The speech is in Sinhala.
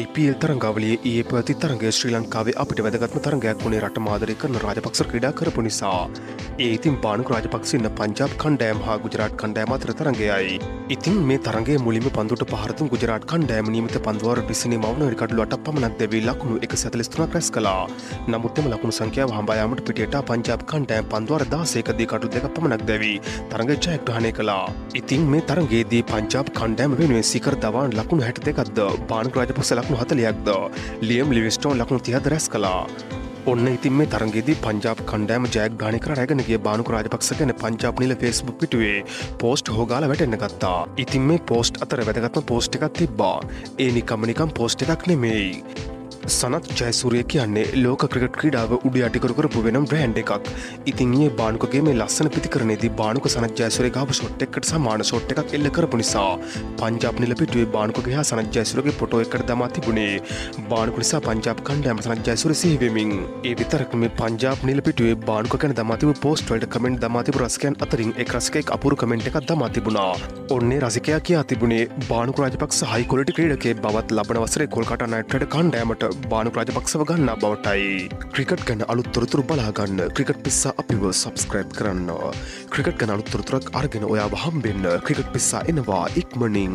IPL තරගාවලියේ ඊයේ පැවති තරගය ශ්‍රී ලංකාවේ අපිට වැදගත්ම තරගයක් වුණේ රට මාදරය කරන රාජපක්ෂ ක්‍රීඩා කරපු නිසා. ඒ ඉතින් බාණුක රාජපක්ෂ ඉන්න පංජාබ් කණ්ඩායම හා ගුජරාට් කණ්ඩායම අතර තරගයයි. ඉතින් මේ තරගයේ මුලින්ම පන්දුට පහර දුන් ගුජරාට් කණ්ඩායම නියමිත පන්දුවර 20 මවුන විකඩු 8ක් පමණක් දැවී ලකුණු 143ක් රැස් කළා. නමුත් එම ලකුණු සංඛ්‍යාව හඹා යාමට පිටේට පංජාබ් කණ්ඩායම පන්දුවර 16ක දී කඩු 2ක් පමණක් දැවී තරගය ජයග්‍රහණය කළා. ඉතින් මේ තරගයේදී පංජාබ් කණ්ඩායම වෙනුවෙන් සිකර් දවාන් ලකුණු 62ක් ද බාණුක රාජපක්ෂ ලකුණු 40ක් ද ලියම් ලිවිස්ටෝන් ලකුණු 30ක් රැස් කළා. ඔන්න ඉතින් මේ තරගයේදී පංජාබ් කණ්ඩායම ජයග්‍රහණය කර රැගෙන ගිය බාණුක රාජපක්ෂ ගැන පංජාබ් නිල Facebook පිටුවේ පෝස්ට් හොගාලා වැටෙන්න ගත්තා. ඉතින් මේ පෝස්ට් අතර වැදගත්ම පෝස්ට් එකක් තිබ්බා. ඒ නිකම් පෝස්ට් එකක් නෙමෙයි. සනත් ජයසූරිය කියන්නේ ලෝක ක්‍රිකට් ක්‍රීඩාව උඩයටි කරපු වෙනම බ්‍රෑන්ඩ් එකක්. ඉතින් ඊයේ බාණුකගේ මේ ලස්සන ප්‍රතිකරණයේදී බාණුක සනත් ජයසූරිය ගහපු ෂොට් එකකට සමාන ෂොට් එකක් එල්ල කරපු නිසා පංජාබ් නිල පිටුවේ බාණුකගේ හා සනත් ජයසූරියගේ ෆොටෝ එකකට දමා තිබුණේ. බාණුක නිසා පංජාබ් කණ්ඩායම සනත් ජයසූරිය සිහි වෙමින් ඒ විතරක් මේ පංජාබ් නිල පිටුවේ බාණුක ගැන දමා තිබු පෝස්ට් වලට කමෙන්ට් දමා තිබු රසිකයන් අතරින් එක් රසිකයෙක් අපූර්ව කමෙන්ට් එකක් දමා තිබුණා. ඔන්නේ රසිකයා කියා තිබුණේ බාණුක රාජපක්ෂ හයි ක්වොලිටි ක්‍රීඩකයෙක් බවත් ලබන වසරේ කොල්කතා නයිට් රයිඩර් කණ්ඩායමට බාණුක රාජපක්ෂව ගන්නා බවටයි. ක්‍රිකට් ගැන අලුත් තොරතුරු බලා ගන්න ක්‍රිකට් පිස්සා අපිව සබ්ස්ක්‍රයිබ් කරන්න. ක්‍රිකට් ගැන අලුත් තොරතුරක් අරගෙන ඔයාව හම්බෙන්න ක්‍රිකට් පිස්සා එනවා ඉක්මනින්.